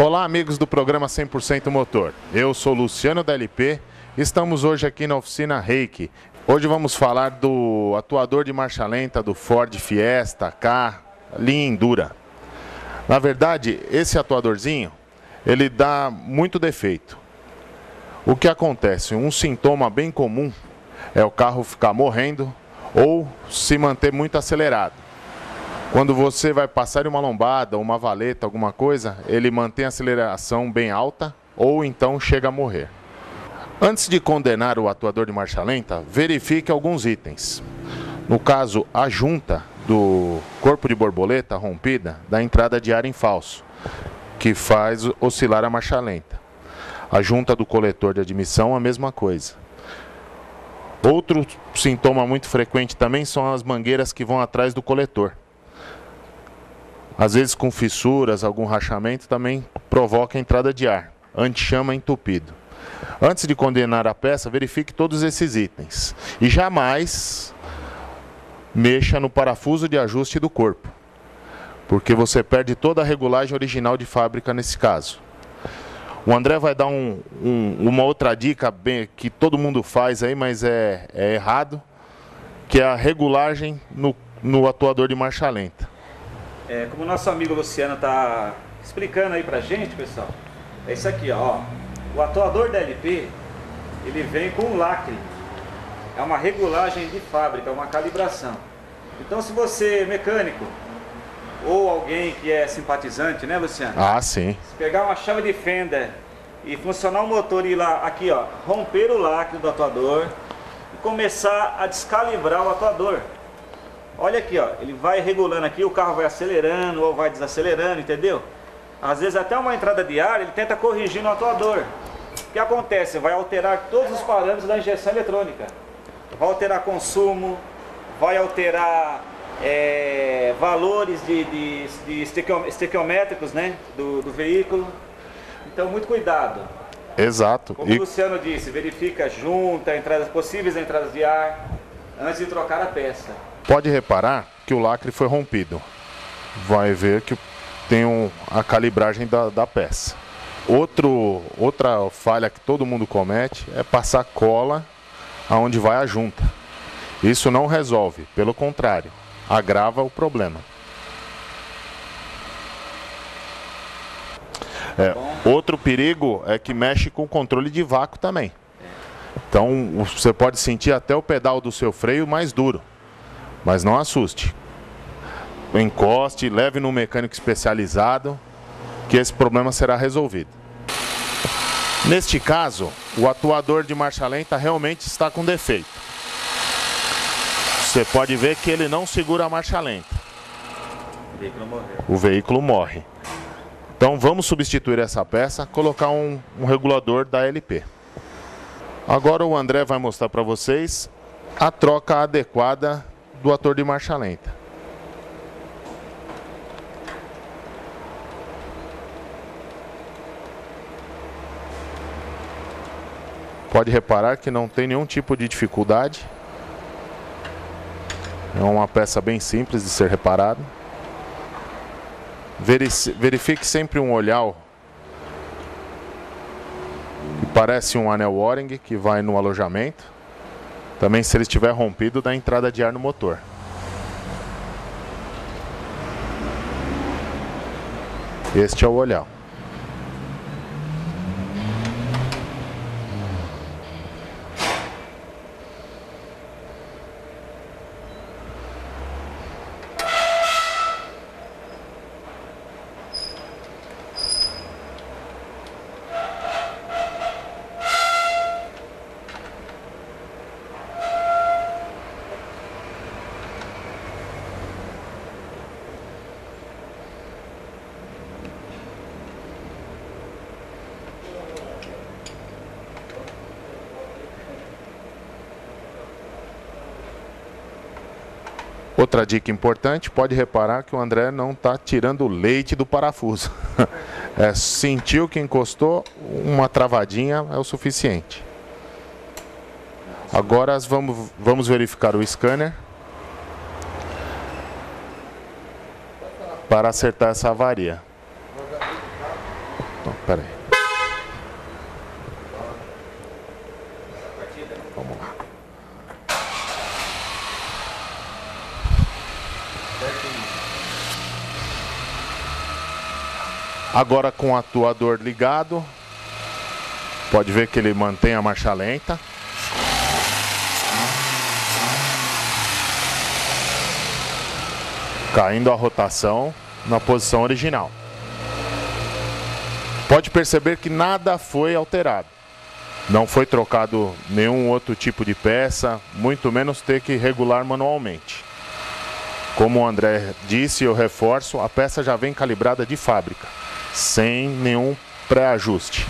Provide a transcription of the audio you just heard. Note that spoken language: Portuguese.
Olá, amigos do programa 100% Motor. Eu sou Luciano da LP. Estamos hoje aqui na oficina Reiki. Hoje vamos falar do atuador de marcha lenta do Ford Fiesta, K, linha Endura. Na verdade, esse atuadorzinho, ele dá muito defeito. O que acontece? Um sintoma bem comum é o carro ficar morrendo ou se manter muito acelerado. Quando você vai passar em uma lombada, uma valeta, alguma coisa, ele mantém a aceleração bem alta ou então chega a morrer. Antes de condenar o atuador de marcha lenta, verifique alguns itens. No caso, a junta do corpo de borboleta rompida da entrada de ar em falso, que faz oscilar a marcha lenta. A junta do coletor de admissão, a mesma coisa. Outro sintoma muito frequente também são as mangueiras que vão atrás do coletor. Às vezes com fissuras, algum rachamento também provoca a entrada de ar. Antichama entupido. Antes de condenar a peça, verifique todos esses itens. E jamais mexa no parafuso de ajuste do corpo, porque você perde toda a regulagem original de fábrica nesse caso. O André vai dar uma outra dica que todo mundo faz aí, mas é errado, que é a regulagem no atuador de marcha lenta. Como o nosso amigo Luciano está explicando aí pra gente, pessoal, é isso aqui, ó. O atuador da LP, ele vem com um lacre, é uma regulagem de fábrica, uma calibração. Então, se você, mecânico, ou alguém que é simpatizante, né, Luciano? Ah, sim. Se pegar uma chave de fenda e funcionar o motor e ir lá, aqui, ó, romper o lacre do atuador e começar a descalibrar o atuador. Olha aqui, ó, ele vai regulando aqui, o carro vai acelerando ou vai desacelerando, entendeu? Às vezes até uma entrada de ar, ele tenta corrigir no atuador. O que acontece? Vai alterar todos os parâmetros da injeção eletrônica. Vai alterar consumo, vai alterar valores de estequiométricos, né, do veículo. Então, muito cuidado. Exato. Como o Luciano disse, verifica junta, possíveis entradas de ar, antes de trocar a peça. Pode reparar que o lacre foi rompido. Vai ver que tem a calibragem da peça. Outra falha que todo mundo comete é passar cola aonde vai a junta. Isso não resolve, pelo contrário, agrava o problema. Outro perigo é que mexe com o controle de vácuo também. Então você pode sentir até o pedal do seu freio mais duro, mas não assuste. Encoste, leve no mecânico especializado, que esse problema será resolvido. Neste caso, o atuador de marcha lenta realmente está com defeito. Você pode ver que ele não segura a marcha lenta. O veículo morre. Então vamos substituir essa peça, colocar um regulador da LP. Agora o André vai mostrar para vocês a troca adequada do atuador de marcha lenta. Pode reparar que não tem nenhum tipo de dificuldade. É uma peça bem simples de ser reparada. Verifique sempre um olhau que parece um anel O-ring que vai no alojamento. Também, se ele estiver rompido, dá entrada de ar no motor. Este é o olhau. Outra dica importante, pode reparar que o André não está tirando o leite do parafuso. Sentiu que encostou, uma travadinha é o suficiente. Agora vamos verificar o scanner para acertar essa avaria. Espera aí. Vamos lá. Agora com o atuador ligado, pode ver que ele mantém a marcha lenta. Caindo a rotação na posição original. Pode perceber que nada foi alterado. Não foi trocado nenhum outro tipo de peça, muito menos ter que regular manualmente. Como o André disse, eu reforço, a peça já vem calibrada de fábrica, sem nenhum pré-ajuste.